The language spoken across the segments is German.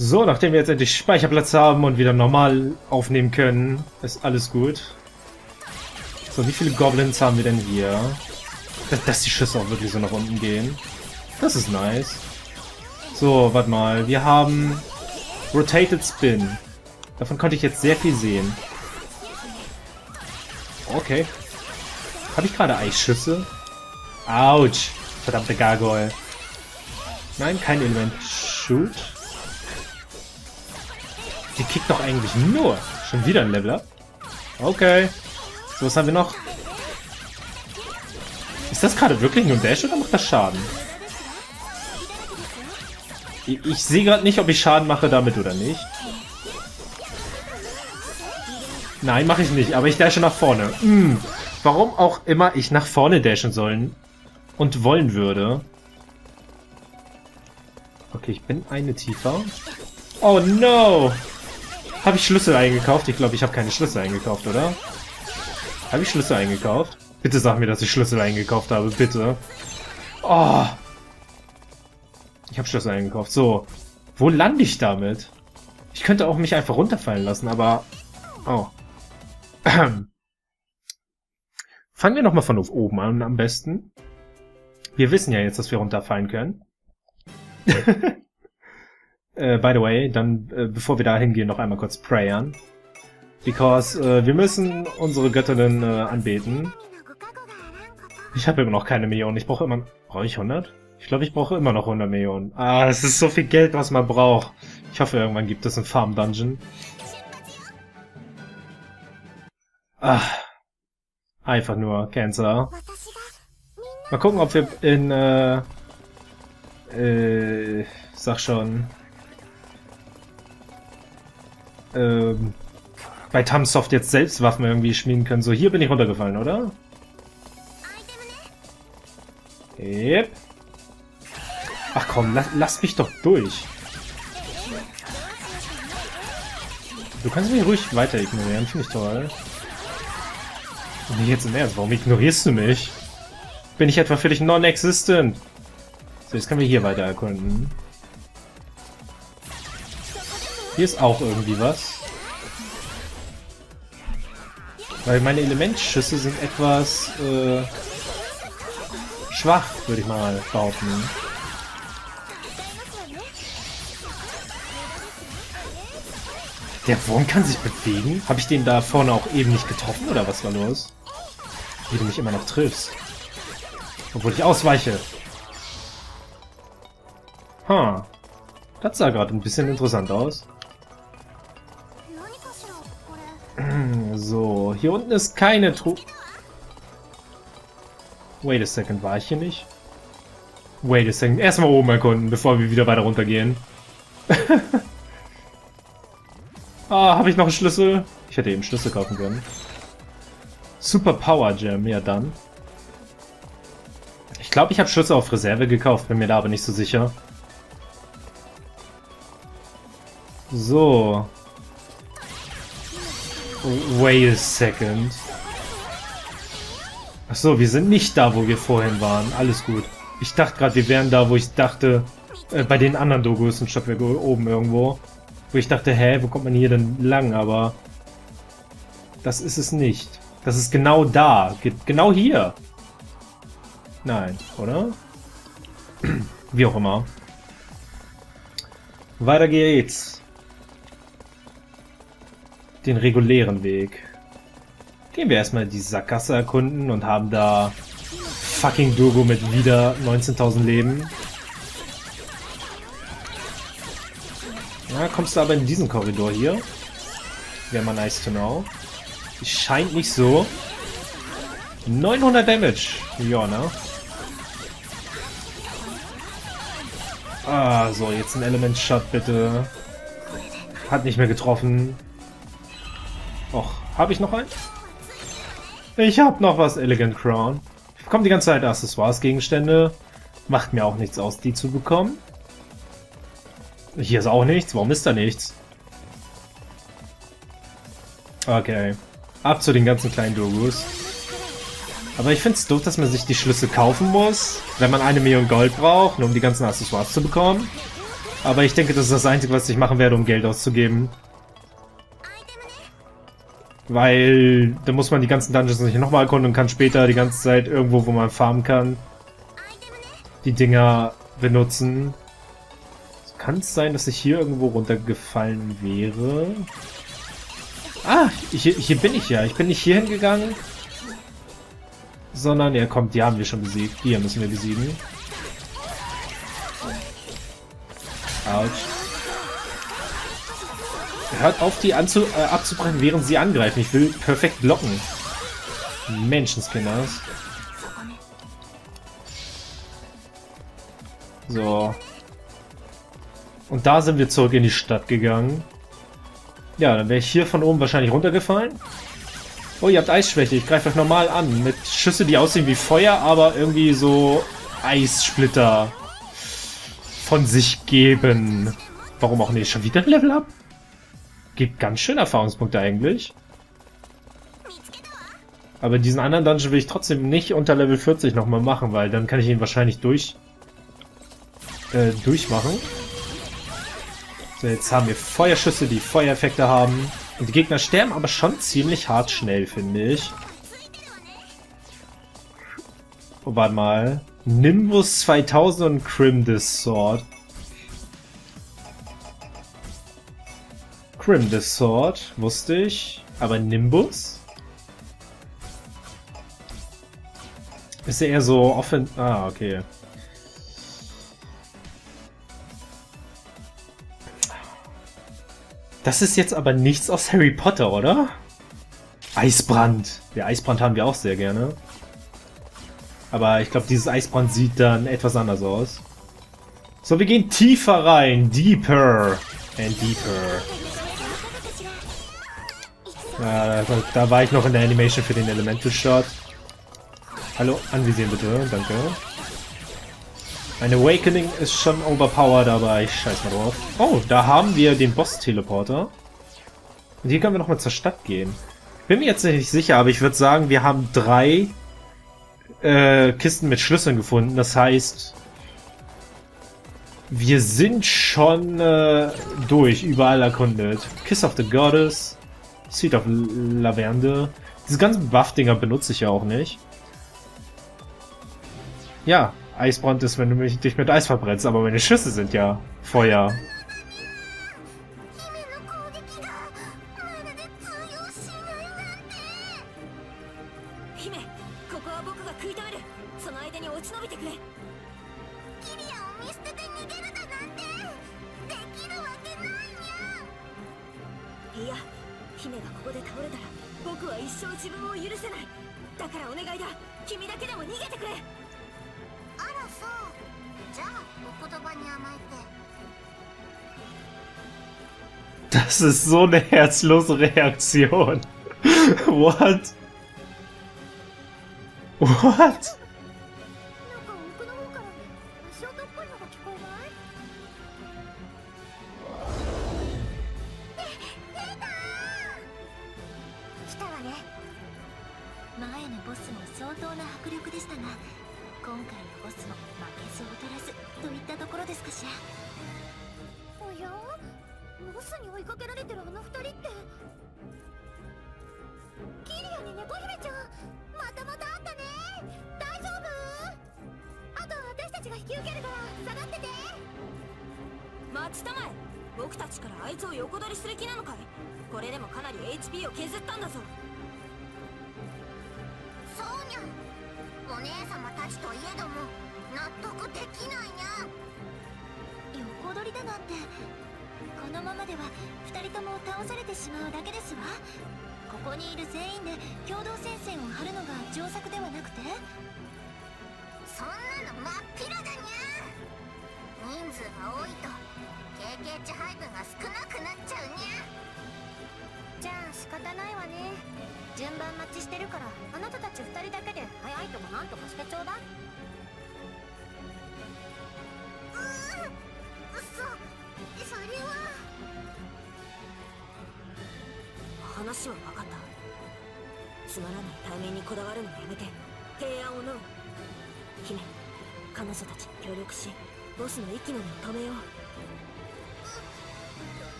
So, nachdem wir jetzt endlich Speicherplatz haben und wieder normal aufnehmen können, ist alles gut. So, wie viele Goblins haben wir denn hier? Dass die Schüsse auch wirklich so nach unten gehen. Das ist nice. So, warte mal. Wir haben Rotated Spin. Davon konnte ich jetzt sehr viel sehen. Okay. Habe ich gerade Eisschüsse? Autsch. Verdammte Gargoyle. Nein, kein Element. Shoot. Die kickt doch eigentlich nur. Schon wieder ein Level Up. Okay. So, was haben wir noch? Ist das gerade wirklich nur ein Dash oder macht das Schaden? Ich sehe gerade nicht, ob ich Schaden mache damit oder nicht. Nein, mache ich nicht, aber ich dashe nach vorne. Warum auch immer ich nach vorne dashen sollen und wollen würde. Okay, ich bin eine tiefer. Oh no! Habe ich Schlüssel eingekauft? Ich glaube, ich habe keine Schlüssel eingekauft, oder? Habe ich Schlüssel eingekauft? Bitte sag mir, dass ich Schlüssel eingekauft habe, bitte. Oh! Ich habe Schlüssel eingekauft. So. Wo lande ich damit? Ich könnte auch mich einfach runterfallen lassen, aber... Oh. Fangen wir nochmal von oben an, am besten. Wir wissen ja jetzt, dass wir runterfallen können. By the way, dann, bevor wir da hingehen, noch einmal kurz prayern. Because wir müssen unsere Göttinnen anbeten. Ich habe immer noch keine Million. Ich brauche immer... Brauche ich 100? Ich glaube, ich brauche immer noch 100 Millionen. Ah, das ist so viel Geld, was man braucht. Ich hoffe, irgendwann gibt es einen Farm-Dungeon. Ah. Einfach nur Cancer. Mal gucken, ob wir in... sag schon... bei Tamsoft jetzt selbst Waffen irgendwie schmieden können. So, hier bin ich runtergefallen, oder? Yep. Ach komm, lass mich doch durch. Du kannst mich ruhig weiter ignorieren, finde ich toll. Nee, jetzt im Ernst, warum ignorierst du mich? Bin ich etwa für dich non-existent? So, jetzt können wir hier weiter erkunden. Hier ist auch irgendwie was. Weil meine Elementschüsse sind etwas schwach, würde ich mal behaupten. Der Wurm kann sich bewegen? Habe ich den da vorne auch eben nicht getroffen oder was war los? Wie du mich immer noch triffst. Obwohl ich ausweiche. Ha. Das sah gerade ein bisschen interessant aus. So, hier unten ist keine Truhe. Wait a second, war ich hier nicht? Wait a second. Erstmal oben erkunden, bevor wir wieder weiter runtergehen. Ah, habe ich noch einen Schlüssel? Ich hätte eben Schlüssel kaufen können. Super Power Gem, ja dann. Ich glaube, ich habe Schlüssel auf Reserve gekauft, bin mir da aber nicht so sicher. So. Wait a second. Achso, wir sind nicht da, wo wir vorhin waren. Alles gut. Ich dachte gerade, wir wären da, wo ich dachte, bei den anderen Dogos und Stockwerk oben irgendwo. Wo ich dachte, hä, wo kommt man hier denn lang? Aber das ist es nicht. Das ist genau da. Genau hier. Nein, oder? Wie auch immer. Weiter geht's. Den regulären Weg. Gehen wir erstmal die Sackgasse erkunden und haben da fucking Dogo mit wieder 19.000 Leben. Na, kommst du aber in diesen Korridor hier. Wäre mal nice to know. Scheint nicht so. 900 Damage. Ja, ne? Ah, so, jetzt ein Element-Shot, bitte. Hat nicht mehr getroffen. Och, habe ich noch einen? Ich habe noch was, Elegant Crown. Ich bekomme die ganze Zeit Accessoires, Gegenstände. Macht mir auch nichts aus, die zu bekommen. Hier ist auch nichts. Warum ist da nichts? Okay. Ab zu den ganzen kleinen Dogos. Aber ich finde es doof, dass man sich die Schlüssel kaufen muss, wenn man 1 Million Gold braucht, nur um die ganzen Accessoires zu bekommen. Aber ich denke, das ist das Einzige, was ich machen werde, um Geld auszugeben. Weil da muss man die ganzen Dungeons nicht nochmal erkunden und kann später die ganze Zeit irgendwo, wo man farmen kann, die Dinger benutzen. Kann es sein, dass ich hier irgendwo runtergefallen wäre? Ah, hier bin ich ja. Ich bin nicht hier hingegangen, sondern, ja kommt, die haben wir schon besiegt. Hier müssen wir besiegen. Autsch. Hört auf, die abzubrechen, während sie angreifen. Ich will perfekt blocken. Menschenskinners. So. Und da sind wir zurück in die Stadt gegangen. Ja, dann wäre ich hier von oben wahrscheinlich runtergefallen. Oh, ihr habt Eisschwäche. Ich greife euch normal an. Mit Schüsse, die aussehen wie Feuer, aber irgendwie so Eissplitter von sich geben. Warum auch nicht? Schon wieder ein Level Up? Gibt ganz schön Erfahrungspunkte eigentlich. Aber diesen anderen Dungeon will ich trotzdem nicht unter Level 40 nochmal machen, weil dann kann ich ihn wahrscheinlich durchmachen. So, jetzt haben wir Feuerschüsse, die Feuereffekte haben. Und die Gegner sterben aber schon ziemlich hart schnell, finde ich. Oh, warte mal. Nimbus 2000 und Crimson Sword. Crimson Sword, wusste ich. Aber Nimbus? Ist er eher so offen... Ah, okay. Das ist jetzt aber nichts aus Harry Potter, oder? Eisbrand. Der Eisbrand haben wir auch sehr gerne. Aber ich glaube, dieses Eisbrand sieht dann etwas anders aus. So, wir gehen tiefer rein. Deeper and deeper. Ja, da war ich noch in der Animation für den Elemental Shot. Hallo, anvisieren bitte. Danke. Ein Awakening ist schon overpowered, aber ich scheiß mal drauf. Oh, da haben wir den Boss-Teleporter. Und hier können wir nochmal zur Stadt gehen. Bin mir jetzt nicht sicher, aber ich würde sagen, wir haben 3 Kisten mit Schlüsseln gefunden. Das heißt, wir sind schon durch, überall erkundet. Kiss of the Goddess, Seed of Lavende. Diese ganzen Buff-Dinger benutze ich ja auch nicht. Ja. Eisbrand ist, wenn du dich mit Eis verbrennst, aber meine Schüsse sind ja Feuer. Das ist so eine herzlose Reaktion. What? What?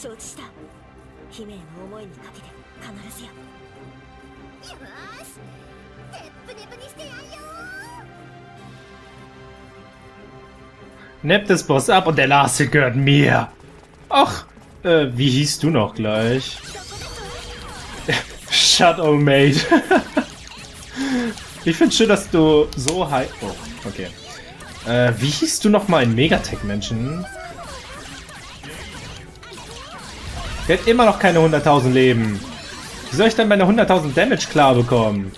承知した。姫への思いにかけて必ずや。よし、てっぷねぷにしてやるよ。Nepp des Boss ab und der Lasse gehört mir. Ach, wie hieß du noch gleich? Shadow Mage. Ich finde schön, dass du so high... Oh, okay. Wie hieß du nochmal in Megatech-Menschen? Der hat immer noch keine 100.000 Leben. Wie soll ich dann meine 100.000 Damage klar bekommen?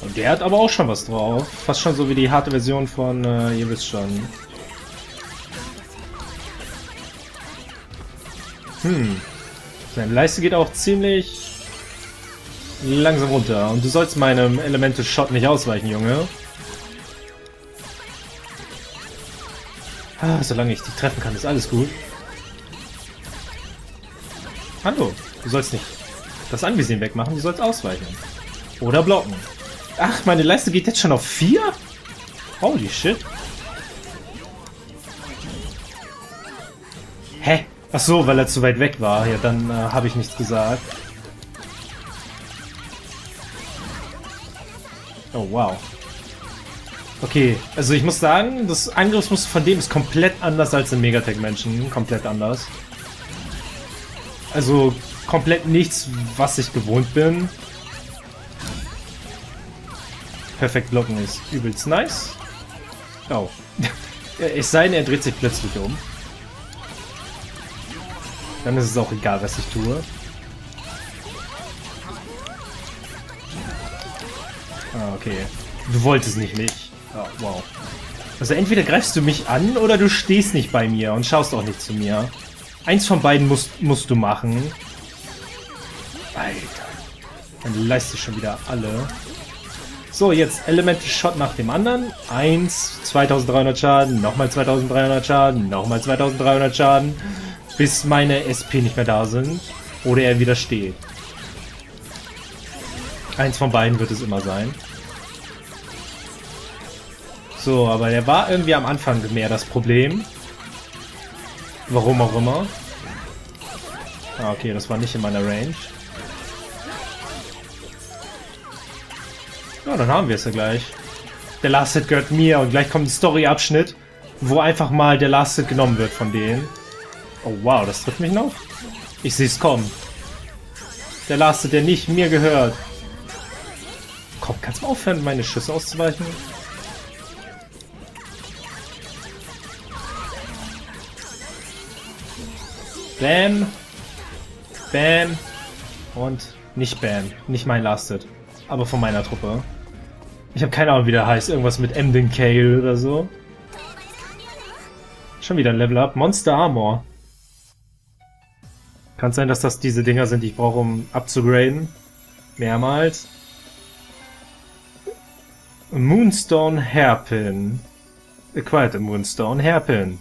Und der hat aber auch schon was drauf. Fast schon so wie die harte Version von, ihr wisst schon. Hm. Seine Leiste geht auch ziemlich langsam runter. Und du sollst meinem Elemente-Shot nicht ausweichen, Junge. Ah, solange ich dich treffen kann, ist alles gut. Hallo, du sollst nicht das Anvisieren wegmachen, du sollst ausweichen. Oder blocken. Ach, meine Leiste geht jetzt schon auf 4? Holy shit. Hä? Ach so, weil er zu weit weg war. Ja, dann habe ich nichts gesagt. Oh, wow. Okay, also ich muss sagen, das Angriffsmuster von dem ist komplett anders als in Megatech-Menschen. Komplett anders. Also komplett nichts, was ich gewohnt bin. Perfekt blocken ist übelst nice. Oh. Es sei denn, er dreht sich plötzlich um. Dann ist es auch egal, was ich tue. Ah, okay. Du wolltest nicht. Oh, wow. Also entweder greifst du mich an oder du stehst nicht bei mir und schaust auch nicht zu mir. Eins von beiden musst du machen. Alter. Dann leiste schon wieder alle. So, jetzt Elemental Shot nach dem anderen. 1, 2300 Schaden, nochmal 2300 Schaden, nochmal 2300 Schaden. Bis meine SP nicht mehr da sind. Oder er wieder steht. Eins von beiden wird es immer sein. So, aber der war irgendwie am Anfang mehr das Problem. Warum auch immer. Ah, okay, das war nicht in meiner Range. Ja, dann haben wir es ja gleich. Der Last Hit gehört mir und gleich kommt ein Story-Abschnitt, wo einfach mal der Last Hit genommen wird von denen. Oh wow, das trifft mich noch. Ich sehe es kommen. Der Last Hit, der nicht mir gehört. Komm, kannst du mal aufhören, meine Schüsse auszuweichen? Bam. Bam. Und nicht Bam. Nicht mein Last Hit. Aber von meiner Truppe. Ich habe keine Ahnung, wie der heißt. Irgendwas mit Emden Kale oder so. Schon wieder ein Level Up. Monster Armor. Kann sein, dass das diese Dinger sind, die ich brauche, um abzugraden. Mehrmals. Moonstone Hairpin. Acquired a Moonstone Hairpin.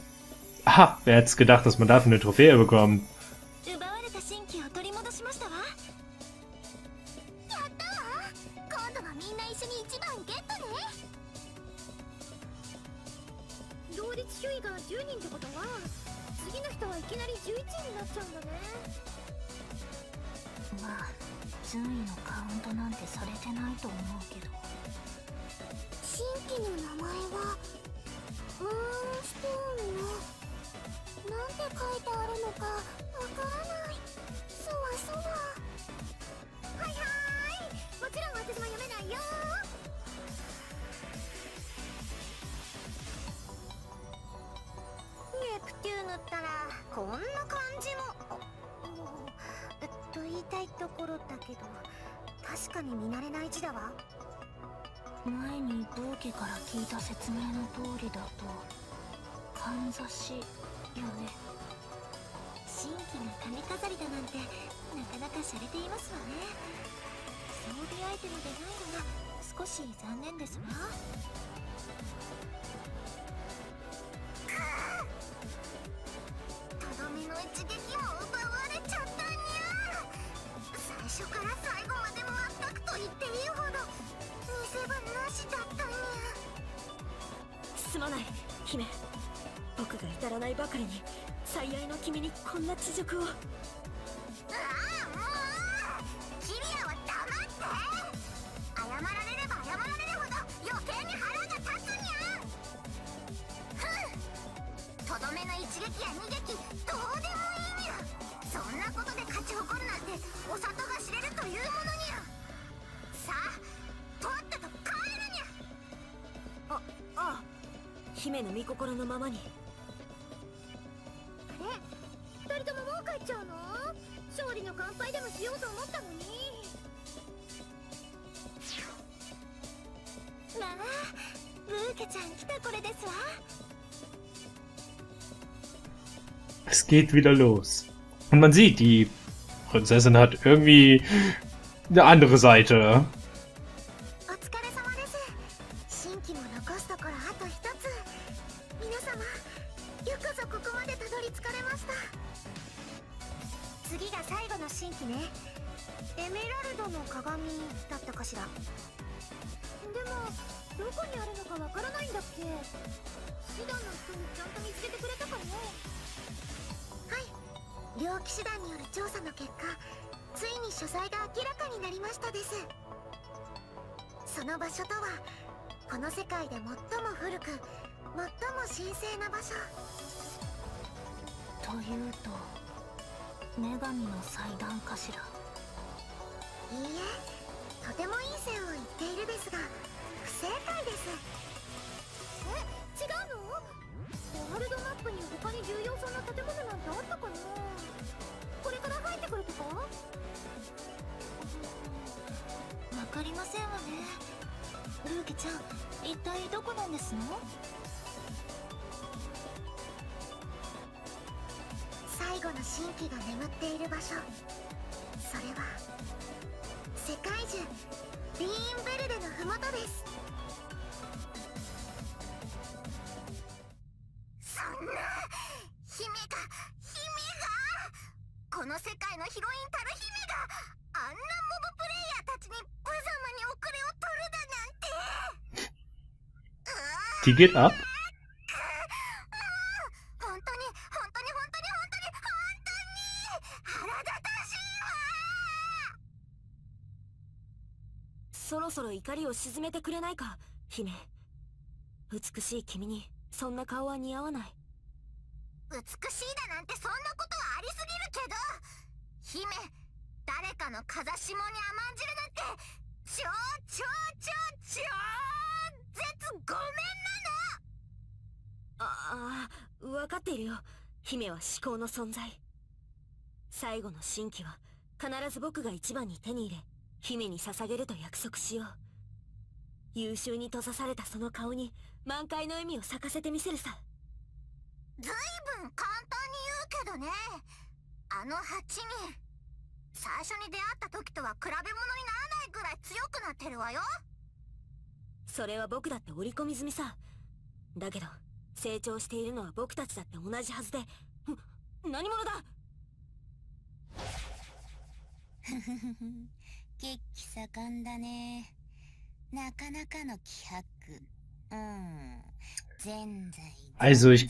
Aha, wer hätte es gedacht, dass man dafür eine Trophäe bekommt? Es geht wieder los. Und man sieht, die Prinzessin hat irgendwie eine andere Seite. Die geht ab. Also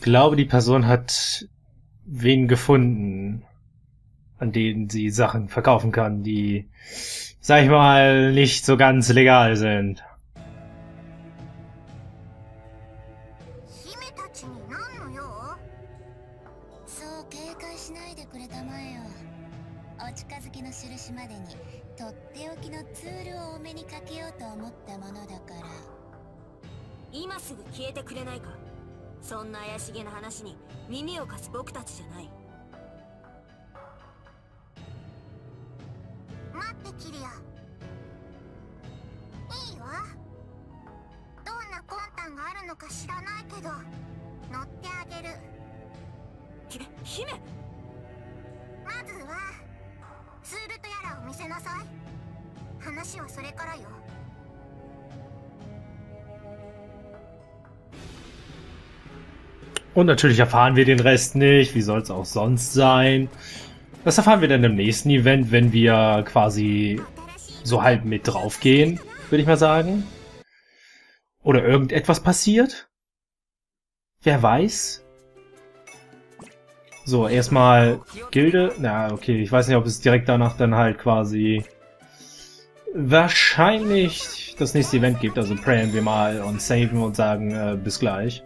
ich glaube, die Person hat wen gefunden, an denen sie Sachen verkaufen kann, die, sag ich mal, nicht so ganz legal sind. Und natürlich erfahren wir den Rest nicht, wie soll es auch sonst sein. Das erfahren wir dann im nächsten Event, wenn wir quasi so halb mit drauf gehen, würde ich mal sagen. Oder irgendetwas passiert. Wer weiß. So, erstmal Gilde. Na, okay, ich weiß nicht, ob es direkt danach dann halt quasi wahrscheinlich das nächste Event gibt. Also prayen wir mal und saven und sagen bis gleich.